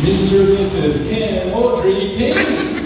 Mr. and Mrs. Ken Audrey King.